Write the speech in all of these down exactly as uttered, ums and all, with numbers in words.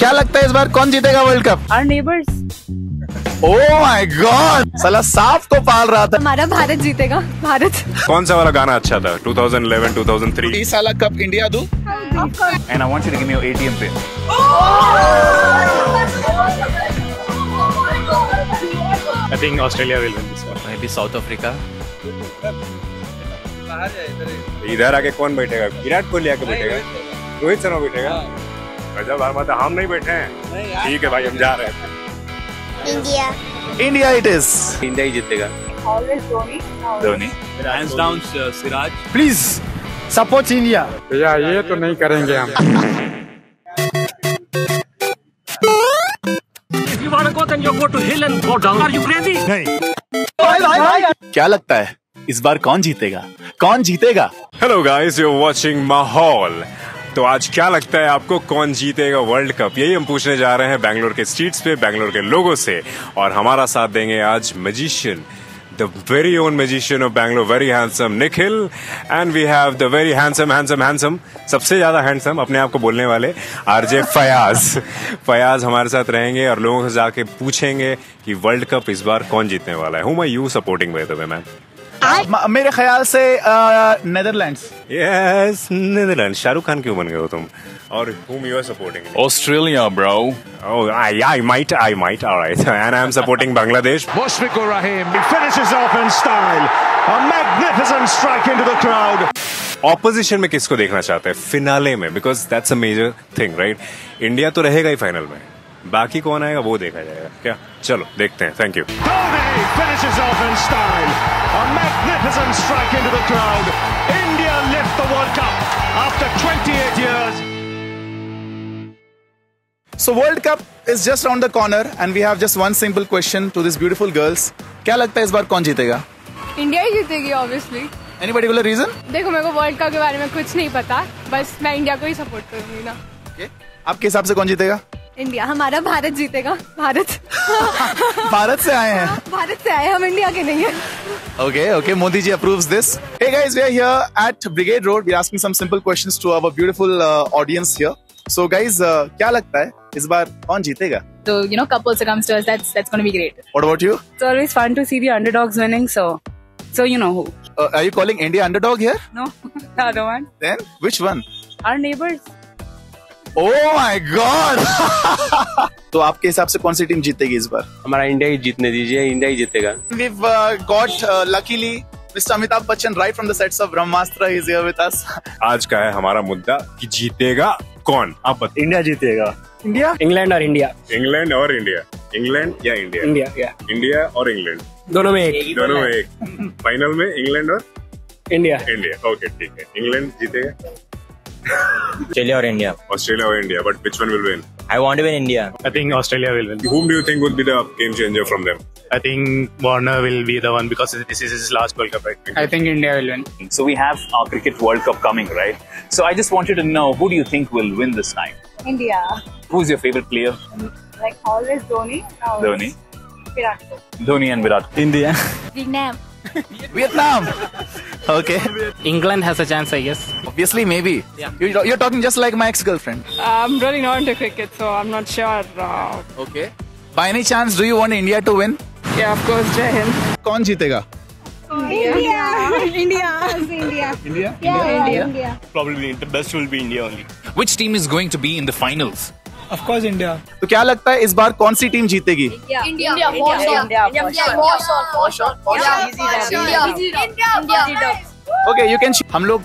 क्या लगता है इस बार कौन जीतेगा world cup? Our neighbors. Oh my God! साला सांप को पाल रहा था। हमारा भारत जीतेगा, भारत। कौन सा वाला गाना अच्छा था? two thousand eleven, two thousand three. इस साला कप इंडिया दो। And I want you to give me your A T M pin. I think Australia will win this one. Maybe South Africa. इधर आके कौन बैठेगा? विराट कोहली आके बैठेगा? रोहित शर्मा बैठेगा? गजब यार, मतलब हम नहीं बैठे हैं। ठीक है भाई, हम जा रहे हैं। India. India it is. India ही जीतेगा। Always Dhoni. Dhoni. Hands down Siraj. Please support India. भैया ये तो नहीं करेंगे हम। If you wanna go then you go to hill and go down. Are you crazy? नहीं। क्या लगता है इस बार कौन जीतेगा? कौन जीतेगा? Hello guys, you are watching माहौल। तो आज क्या लगता है आपको कौन जीतेगा वर्ल्ड कप, यही हम पूछने जा रहे हैं बैंगलोर के स्ट्रीट्स पे, बैंगलोर के लोगों से। और हमारा साथ देंगे आज magician, the very own magician of Bangalore, very handsome Nikhil, and we have the very handsome handsome handsome सबसे ज्यादा हैंडसम अपने आप को बोलने वाले आरजे फयाज। फयाज हमारे साथ रहेंगे और लोगों से जाके पूछेंगे कि वर्ल्ड कप इस बार कौन जीतने वाला है। Who are you supporting by the way man? मेरे ख्याल से Netherlands. Yes, Netherland. Shahrukh Khan क्यों बन गए हो तुम? और whom you are supporting? Australia, bro. Oh, I, I might, I might. All right. And I am supporting Bangladesh. Mushfiqur Rahim, he finishes off in style. A magnificent strike into the crowd. Opposition में किसको देखना चाहते हैं finale में? Because that's a major thing, right? India तो रहेगा ही final में, बाकी कौन आएगा वो देखा जाएगा। क्या? चलो देखते हैं। Thank you. So World Cup is just round the corner and we have just one simple question to these beautiful girls. क्या लगता है इस बार कौन जीतेगा? इंडिया ही जीतेगी obviously. Any particular reason? देखो मेरे को वर्ल्ड कप के बारे में कुछ नहीं पता, बस मैं इंडिया को ही सपोर्ट करूंगी ना। Okay. आपके हिसाब से कौन जीतेगा? इंडिया। हमारा भारत जीतेगा, भारत। भारत से आए हैं, भारत से आए हैं हम, इंडिया के नहीं है। Okay okay, Modi ji approves this. Hey guys, we are here at Brigade Road. We are asking some simple questions to our beautiful uh, audience here. So guys, uh, क्या लगता है इस बार कौन जीतेगा? So you know, couples comes to us. That's that's going to be great. What about you? It's always fun to see the underdogs winning. So so you know who? Uh, are you calling India underdog here? No, the other one. Then which one? Our neighbors. Oh my God! तो आपके हिसाब से कौन सी team जीतेगी इस बार? हमारा India ही जीतने दीजिए, इंडिया ही जीतेगा। We've uh, got uh, luckily Mister Amitabh Bachchan right from the sets of Brahmastra is here with us. आज का है हमारा मुद्दा कि जीतेगा कौन? आप बताइए। इंडिया जीतेगा। इंडिया? इंग्लैंड और इंडिया। इंग्लैंड और इंडिया। इंग्लैंड या इंडिया? इंडिया या। इंडिया और इंग्लैंड। दोनों में एक। दोनों में एक। फाइनल में इंग्लैंड और इंडिया। इंडिया। ओके ठीक है, इंग्लैंड जीतेगा। Australia or India? Australia or India, but which one will win? I want to win India. I think Australia will win. Whom do you think would be the game changer from them? I think Warner will be the one because this is his last World Cup, I think. I think India will win. So we have our Cricket World Cup coming, right? So I just wanted to know, who do you think will win this time? India. Who's your favorite player? Like always Dhoni. Dhoni. Virat. Dhoni and Virat. India. Vietnam. Vietnam. Okay. England has a chance, I guess. Obviously, maybe. Yeah. You're, you're talking just like my ex-girlfriend. Uh, I'm really not into cricket, so I'm not sure. Uh... Okay. By any chance, do you want India to win? Yeah, of course, Jai Hind. Kaun jeetega? India. India. India. India. India. Yeah, India. India. Probably the best will be India only. Which team is going to be in the finals? Of course, India. तो क्या लगता है इस बार कौन सी team जीतेगी? India. India. India. India. Okay, you can. हम लोग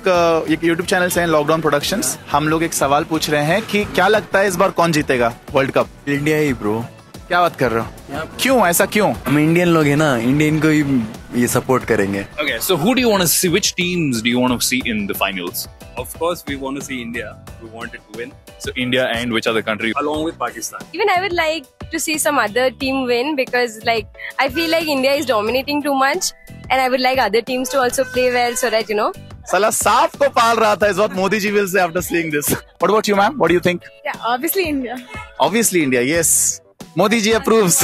एक यूट्यूब चैनल से हैं, लॉकडाउन प्रोडक्शंस। हम लोग एक सवाल पूछ रहे हैं कि क्या लगता है इस बार कौन जीतेगा वर्ल्ड कप? इंडिया ही ब्रो। क्या बात कर रहे हो, क्यों ऐसा क्यों? हम इंडियन लोग हैं ना, इंडियन को ही ये सपोर्ट करेंगे। Okay, so who do you want to see, which teams do you want to see in the finals? Of course, we want to see India. We want it to win. So India and which other country? Along with Pakistan. Even I would like to see some other team win because, like, I feel like India is dominating too much, and I would like other teams to also play well so that you know. Sala saaf ko paal raha tha is what Modi ji will say after seeing this. What about you, ma'am? What do you think? Yeah, obviously India. Obviously India. Yes. Modi ji approves.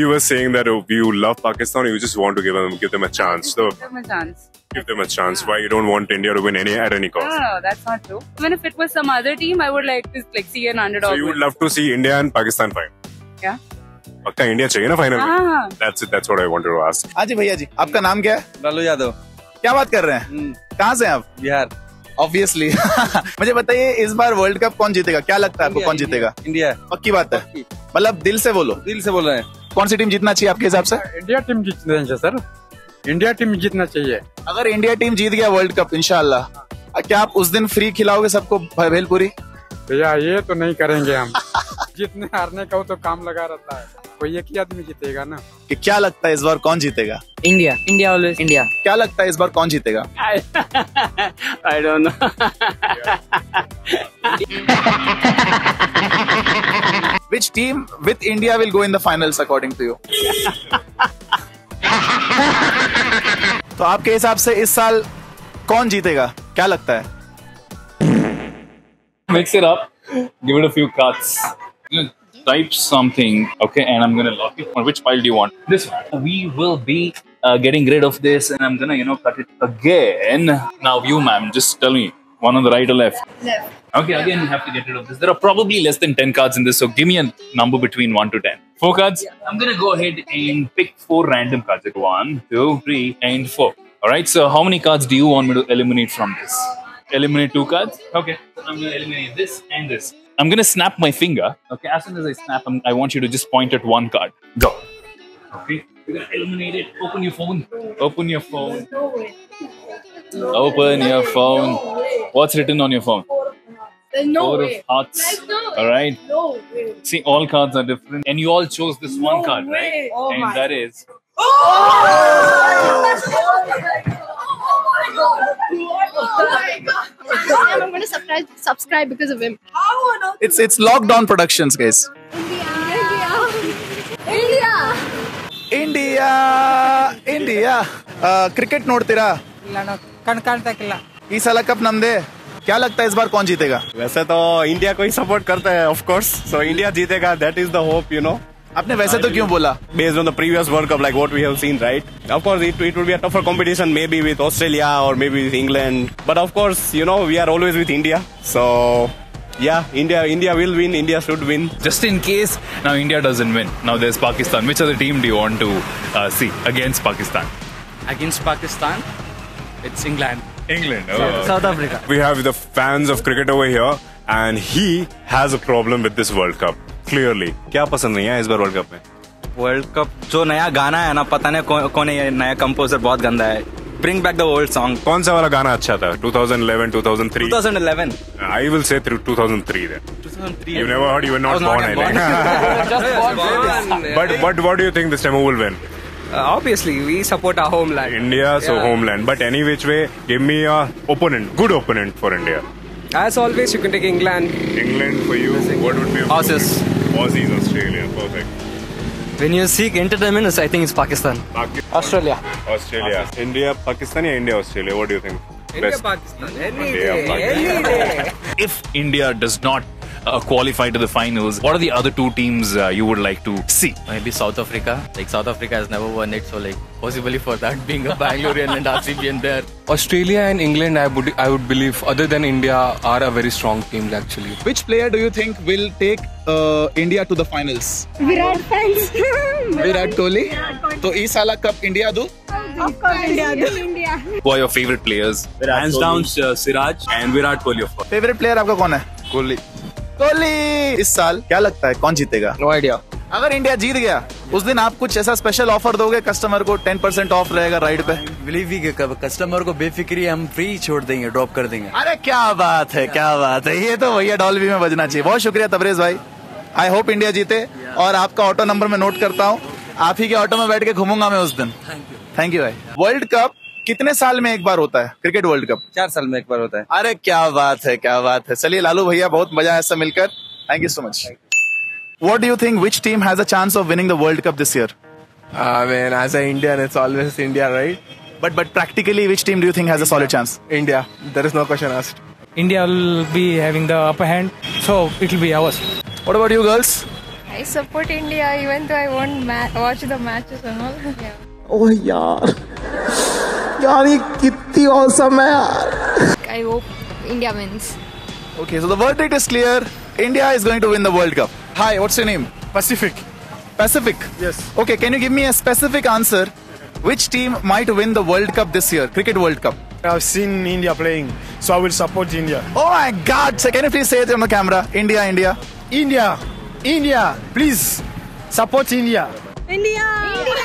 You were saying that you love Pakistan. You just want to give them give them a chance. So give them a chance. give them a chance. Yeah. Why you don't want India to win any at any cost? No, no, that's not true. Even if it was some other team, I would like to like see an underdog. So you would win. Love to see India and Pakistan fight. Yeah. Pakka India chahiye na final. Ah. That's it. That's what I wanted to ask. Aji bhaiya ji, आपका नाम क्या है? Lalu Yadav. क्या बात कर रहे हैं? कहाँ से हैं आप? बिहार. Obviously. मुझे बताइए इस बार वर्ल्ड कप कौन जीतेगा? क्या लगता है आपको कौन जीतेगा? इंडिया. पक्की बात है. मतलब दिल से बोलो. दिल से बोल रहे हैं. कौन सी टीम जीतना चाहिए आपके हिसाब से? इंडिया टीम जीतना चाहिए सर. इंडिया टीम जीतना चाहिए. अगर इंडिया टीम जीत गया वर्ल्ड कप इंशाल्लाह, क्या आप उस दिन फ्री खिलाओगे सबको भेलपुरी? भैया ये तो नहीं करेंगे हम. जितने हारने का हो तो काम लगा रहता है. कोई एक ही आदमी जीतेगा ना. कि क्या लगता है इस बार कौन जीतेगा? इंडिया. India always. इंडिया. क्या लगता है इस बार कौन जीतेगा? I don't know. Which team with India will go in the finals according to you? तो आपके हिसाब से इस साल कौन जीतेगा? क्या लगता है? Mix it up. Give it a few cuts. Type something, okay, and I'm gonna lock it. On which pile do you want? This one. We will be uh, getting rid of this, and I'm gonna, you know, cut it again. Now, you, ma'am, just tell me, one on the right or left? Left. Okay, again, you have to get rid of this. There are probably less than ten cards in this, so give me a number between one to ten. Four cards. Yeah. I'm gonna go ahead and pick four random cards. Like one, two, three, and four. All right. So, how many cards do you want me to eliminate from this? Eliminate two cards. Okay. So I'm gonna eliminate this and this. I'm going to snap my finger. Okay, as soon as I snap, I'm, I want you to just point at one card. Go. Okay, we're going to eliminate it. Open your phone. Open your phone. Open your phone. What's written on your phone? Four of hearts. All right. See, all cards are different. And you all chose this one card, right? And that is... Oh my God! I'm going to subscribe, subscribe because of him. It's it's Lockdown Productions, guys. India, India, India, India. Cricket note तेरा? नहीं ना, कनकान तक ला. इस साल cup नंदे. क्या लगता है इस बार कौन जीतेगा? वैसे तो इंडिया को ही सपोर्ट करता है, of course. So इंडिया जीतेगा. That is the hope, you know. आपने वैसे तो क्यों बोला? Based on the previous World Cup, like what we have seen, right? Of course, it, it would be a tougher competition, maybe with Australia or maybe with England. But of course, you know, we are always with India. So, yeah, India, India will win. India should win. Just in case now India doesn't win, now there's Pakistan. Which other team do you want to uh, see against Pakistan? Against Pakistan, it's England. England. Oh. South, South Africa. We have the fans of cricket over here, and he has a problem with this World Cup. Clearly, क्या पसंद नहीं है इस बार world cup में? World cup जो नया गाना है ना, पता नहीं कौन कौन है नया कंपोजर, बहुत गंदा है. Bring back the old song. कौन सा वाला गाना अच्छा था? twenty eleven, two thousand three. twenty eleven. I will say through two thousand three then. two thousand three. You never heard. You were not born. I think. Just born. But but what do you think this time who will win? Uh, obviously, we support our homeland. India, so yeah. Homeland. But any which way, give me a opponent, good opponent for India. As always, you can take England. England for you. What would be your Aussies? Aussies, Australia, perfect. When you seek entertainment, I think it's Pakistan. Pakistan. Australia. Australia. Pakistan. India, Pakistan, or India, Australia. What do you think? India, Best. Pakistan. Any India, Pakistan. Day. If India does not uh, qualify to the finals, what are the other two teams uh, you would like to see? Maybe South Africa. Like South Africa has never won it, so like possibly for that being a Bangalorean and R C B there. Australia and England, I would I would believe, other than India, are a very strong team actually. Which player do you think will take uh, India to the finals? Virat Fans. Virat Kohli. So is Sala Cup India do? Of course, India. India. Who are your favorite players? Virat Hands down, uh, Siraj and Virat Kohli. Of course. Favorite player आपका कौन है? Kohli. Kohli. इस साल क्या लगता है कौन जीतेगा? No idea. अगर इंडिया जीत गया, उस दिन आप कुछ ऐसा स्पेशल ऑफर दोगे कस्टमर को? टेन परसेंट ऑफ रहेगा राइड पे. बिलीव ही कस्टमर को बेफिक्री, हम फ्री छोड़ देंगे, ड्रॉप कर देंगे. अरे क्या बात है, क्या बात है. ये तो भैया डॉल्बी में बजना चाहिए. बहुत शुक्रिया तबरेज भाई. आई होप इंडिया जीते. और आपका ऑटो नंबर में नोट करता हूँ. आप ही के ऑटो में बैठ के घूमूंगा मैं उस दिन. थैंक यू भाई. वर्ल्ड कप कितने साल में एक बार होता है? क्रिकेट वर्ल्ड कप चार साल में एक बार होता है. अरे क्या बात है, क्या बात है. चलिए लालू भैया, बहुत मजा आया इससे मिलकर. Thank you so much. What do you think? Which team has a chance of winning the World Cup this year? I mean, as an Indian, it's always India, right? But but practically, which team do you think has India. a solid chance? India. There is no question asked. India will be having the upper hand, so it will be ours. What about you girls? I support India, even though I won't ma watch the matches and all. Yeah. Oh yeah. यार ये कितनी awesome है यार. I hope India wins. Okay, so the verdict is clear. India is going to win the World Cup. Hi, what's your name? Pacific. Pacific? Yes. Okay, can you give me a specific answer? Which team might win the World Cup this year? Cricket World Cup. I've seen India playing, so I will support India. Oh my God! So can you please say it on the camera? India, India. India. India. Please support India. India. India.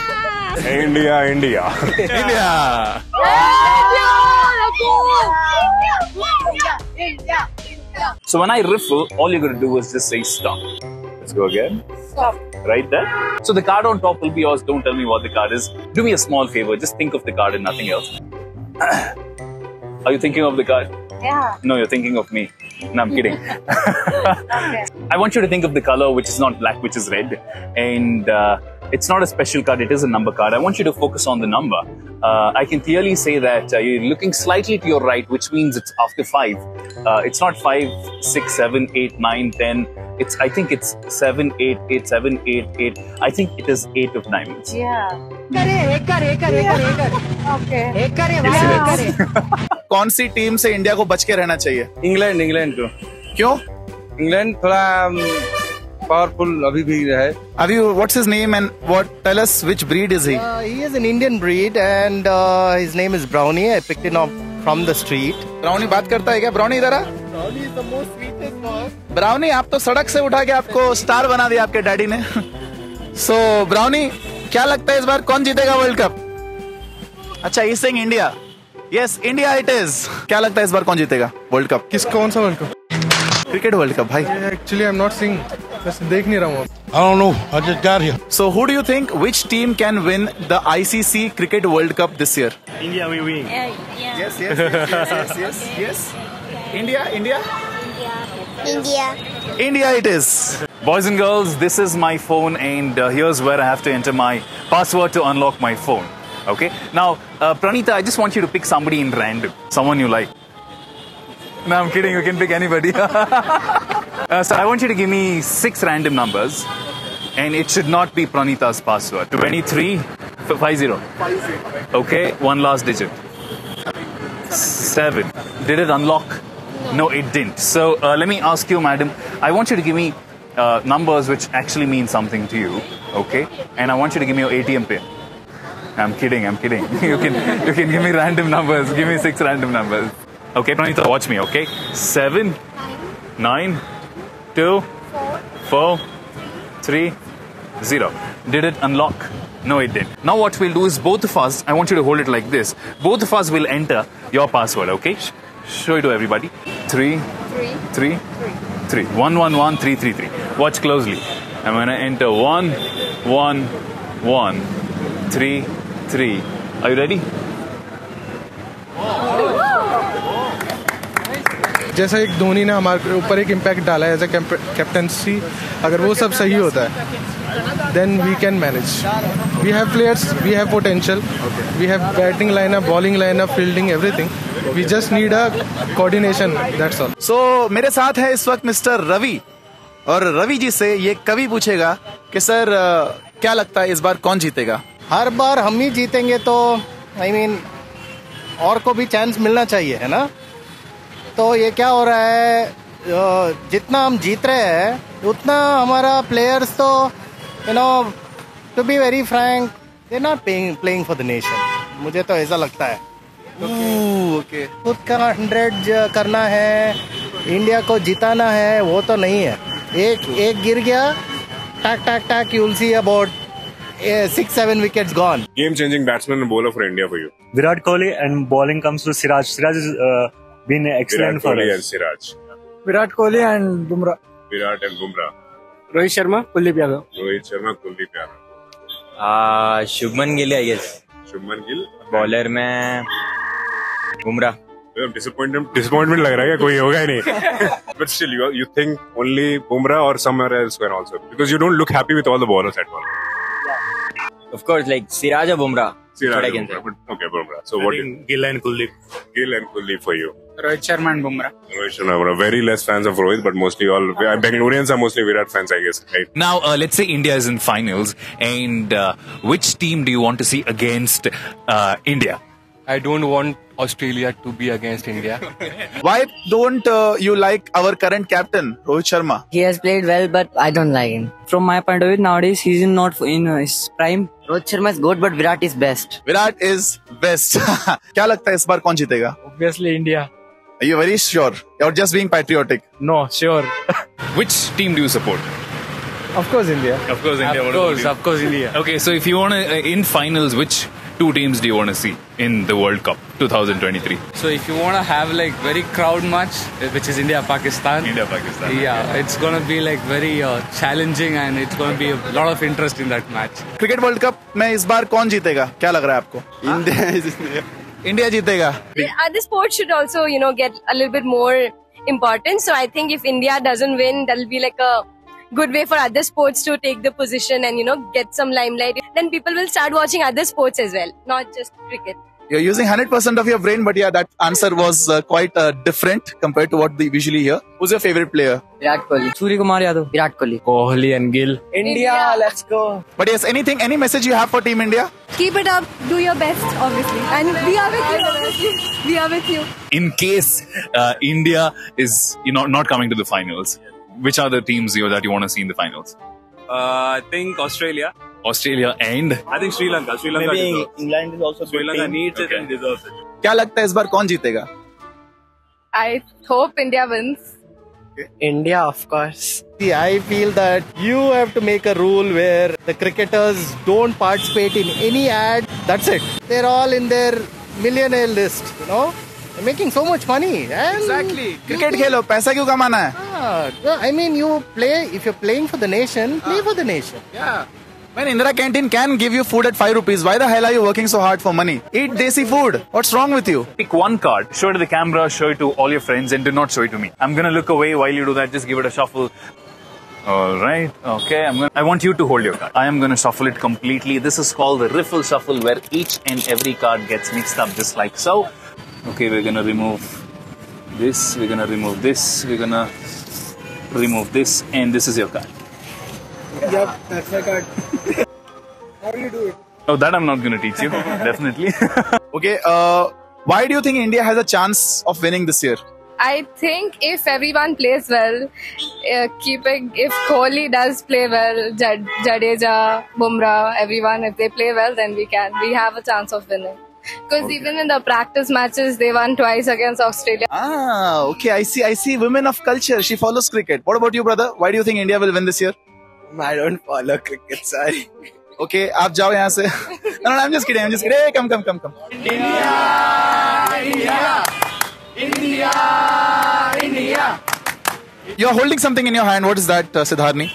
India. India. India. India. India. So when I riffle, all you're gonna do is just say stop. Let's go again. Stop. Right there. So the card on top will be yours. Don't tell me what the card is. Do me a small favor. Just think of the card and nothing else. Are you thinking of the card? Yeah. No, you're thinking of me. No, I'm kidding. Okay. I want you to think of the color, which is not black, which is red. And uh, it's not a special card, it is a number card. I want you to focus on the number. Uh, I can clearly say that uh, you're looking slightly to your right, which means it's after five. Uh, it's not five, six, seven, eight, nine, ten. It's, I think it's seven, eight, eight, seven, eight, eight. I think it is eight of diamonds. Yeah. Ekar, ekar, ekar, ekar. Okay. Ekar, ekar. कौन सी team से India को बच के रहना चाहिए? England, England को. क्यों? इंग्लैंड थोड़ा पावरफुल अभी भी है. Are you? What's his name and what? Tell us which breed is he? Uh, he is an Indian breed and uh, his name is Brownie. I picked him up from the street. Brownie बात करता है क्या? Brownie इधर आ. Brownie is the most sweetest dog. Brownie आप तो सड़क से उठा के आपको स्टार बना दिया आपके डैडी ने. So Brownie. क्या लगता है इस बार कौन जीतेगा वर्ल्ड कप? अच्छा he's saying India. Yes, India it is. क्या लगता है इस बार कौन जीतेगा वर्ल्ड कप? किस कौन सा world cup? Cricket world cup भाई. Actually I'm not seeing. देख नहीं रहा हूँ. I don't know. I just got here. So who do you think which team can win the I C C Cricket World Cup this year? India will win. Uh, yeah. Yes, yes, yes, yes, yes, yes. India, India. India. India it is. Boys and girls, this is my phone and uh, here's where I have to enter my password to unlock my phone. Okay? Now, uh, Pranita, I just want you to pick somebody in random. Someone you like. No, I'm kidding. You can pick anybody. uh, so I want you to give me six random numbers and it should not be Pranita's password. twenty-three, fifty. Okay, one last digit. seven. Did it unlock? No, it didn't. So uh, let me ask you, madam. I want you to give me uh, numbers which actually mean something to you, okay? And I want you to give me your A T M pin. I'm kidding. I'm kidding. you can you can give me random numbers. Give me six random numbers. Okay, Pranita, watch me. Okay, seven, nine, two, four, three, zero. Did it unlock? No, it didn't. Now what we'll do is both of us. I want you to hold it like this. Both of us will enter your password. Okay? Show it to everybody. Three, three, three, three, three. One, one, one, three, three, three. Watch closely. I'm gonna enter one, one, one, three, three. Are you ready? जैसा एक धोनी ने हमारे ऊपर एक impact डाला है as a captaincy, अगर वो सब सही होता है, then we can manage. We have players, we have potential, we have batting lineup, bowling lineup, fielding, everything. We just need a coordination. That's all. So मेरे साथ है इस वक्त मिस्टर रवि और रवि जी से ये कभी पूछेगा कि सर क्या लगता है इस बार कौन जीतेगा? हर बार हम ही जीतेंगे तो I mean और को भी चांस मिलना चाहिए है ना? तो ये क्या हो रहा है जितना हम जीत रहे हैं उतना हमारा प्लेयर्स तो you know to be very frank they're not playing playing for the nation. मुझे तो ऐसा लगता है. ओके खुद का हंड्रेड करना है इंडिया को जिताना है वो तो नहीं है. एक एक गिर गया टक टक टक you will see about six seven wickets gone. Game changing batsman and bowler for India for you. Virat Kohli and bowling comes to Siraj. Siraj is been excellent for and Siraj. Virat Kohli and Bumrah. Virat and Bumrah. Rohit Sharma Kuldeep Yadav. Rohit Sharma Kuldeep Yadav. Ah Shubman Gill I guess. Shubman Gill. Bowler में Bumrah. Disappointment, disappointment लग रहा है क्या? कोई होगा ही नहीं. But still, you you think only Bumrah or somewhere else can also because you don't look happy with all the bowlers at all. Of course, like Siraj or Bumrah. Siraj or Bumrah. But okay, Bumrah. So I what? Think Gill and Kuldeep. Gill and Kuldeep for you. Rohit Sharma and Bumrah. Rohit Sharma. Bumrah. Very less fans of Rohit, but mostly all Bangaloreans are mostly Virat fans, I guess. Right? Now, uh, let's say India is in finals, and uh, which team do you want to see against uh, India? I don't want Australia to be against India. Why don't uh, you like our current captain, Rohit Sharma? He has played well, but I don't like him. From my point of view, nowadays he's not in his prime. Rohit Sharma is good, but Virat is best. Virat is best. Kya lagta hai is baar kaun jeetega? Obviously India. Are you very sure? You're just being patriotic. No, sure. Which team do you support? Of course India. Of course India. Of course, of course India. Okay, so if you want to, uh, in finals, which two teams do you want to see in the World Cup twenty twenty-three? So if you want to have like very crowd match, which is India Pakistan. India Pakistan. Yeah, yeah. It's going to be like very uh, challenging and it's going to be a lot of interest in that match. Cricket World Cup mein is baar kaun jeetega? Kya lag raha hai aapko? India is India. India jeetega. And the sport should also, you know, get a little bit more importance. So I think if India doesn't win, that'll be like a good way for other sports to take the position and, you know, get some limelight. Then people will start watching other sports as well, not just cricket. You're using one hundred percent of your brain, but yeah, that answer was uh, quite uh, different compared to what we usually hear. Who's your favorite player? Virat Kohli. Surya Kumar Yadav. Virat Kohli. Kohli and Gill. India, India, let's go. But yes, anything, any message you have for Team India? Keep it up. Do your best, obviously. And we are with you, obviously. We are with you. In case uh, India is, you know, not coming to the finals, which are the teams you know, that you want to see in the finals? Uh, I think Australia. Australia and? I think Sri Lanka. Sri Lanka Maybe deserves. England is also Sri Lanka needs okay. it and deserves it. Kya lagta hai is baar kaun jeetega? I hope India wins. Okay. India, of course. See, I feel that you have to make a rule where the cricketers don't participate in any ad. That's it. They're all in their millionaire list, you know? They're making so much money. And exactly. Cricket khelo, paisa kyun kamana hai? I mean, you play, if you're playing for the nation, play uh, for the nation. Yeah. When Indira canteen can give you food at five rupees, why the hell are you working so hard for money? Eat desi food. What's wrong with you? Pick one card, show it to the camera, show it to all your friends and do not show it to me. I'm going to look away while you do that. Just give it a shuffle. Alright, okay, I'm gonna, I want you to hold your card. I am going to shuffle it completely. This is called the riffle shuffle where each and every card gets mixed up just like so. Okay, we're going to remove this, we're going to remove this, we're going to... remove this, and this is your card. Yep, that's my card. How do you do it? Oh, that I'm not going to teach you. Definitely. Okay, uh, why do you think India has a chance of winning this year? I think if everyone plays well, uh, keeping if Kohli does play well, Jad Jadeja, Bumrah, everyone, if they play well, then we can. We have a chance of winning. Because okay. even in the practice matches, they won twice against Australia. Ah, okay. I see. I see. Women of culture. She follows cricket. What about you, brother? Why do you think India will win this year? I don't follow cricket. Sorry. Okay. Aap jao yahan se. No, no, I'm just kidding. I'm just kidding. Hey, come, come, come, come. India, India, India, India. You're holding something in your hand. What is that, uh, Siddharni?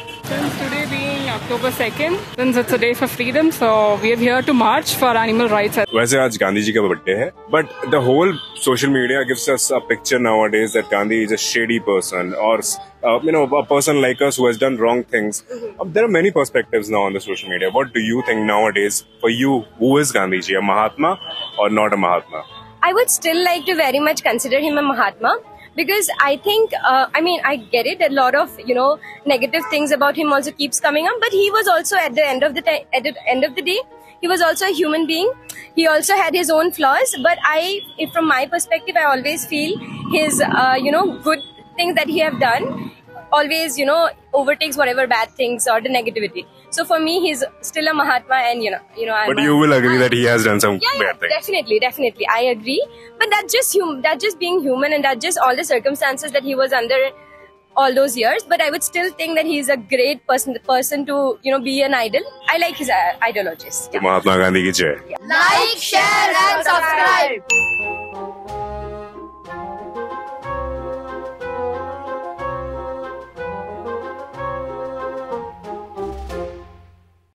Today being October second, since it's a day for freedom, so we are here to march for animal rights. वैसे आज गांधी जी का birthday है, but the whole social media gives us a picture nowadays that Gandhi is a shady person or uh, you know a person like us who has done wrong things. Um, there are many perspectives now on the social media. What do you think nowadays for you? Who is Gandhi ji, a Mahatma or not a Mahatma? I would still like to very much consider him a Mahatma. Because I think, uh, I mean, I get it. A lot of, you know, negative things about him also keeps coming up. But he was also at the end of the time, at the end of the day, he was also a human being. He also had his own flaws. But I, if from my perspective, I always feel his, uh, you know, good things that he have done always, you know, overtakes whatever bad things or the negativity. So for me, he's still a Mahatma, and you know, you know. But I'm you a, will agree uh, that he has done some yeah, bad things. Definitely, definitely, I agree. But that's just hum that's just being human, and that's just all the circumstances that he was under all those years. But I would still think that he's a great person, person to you know be an idol. I like his uh, ideologies. Yeah. Mahatma Gandhi ki jai. Yeah. Like, share, and subscribe.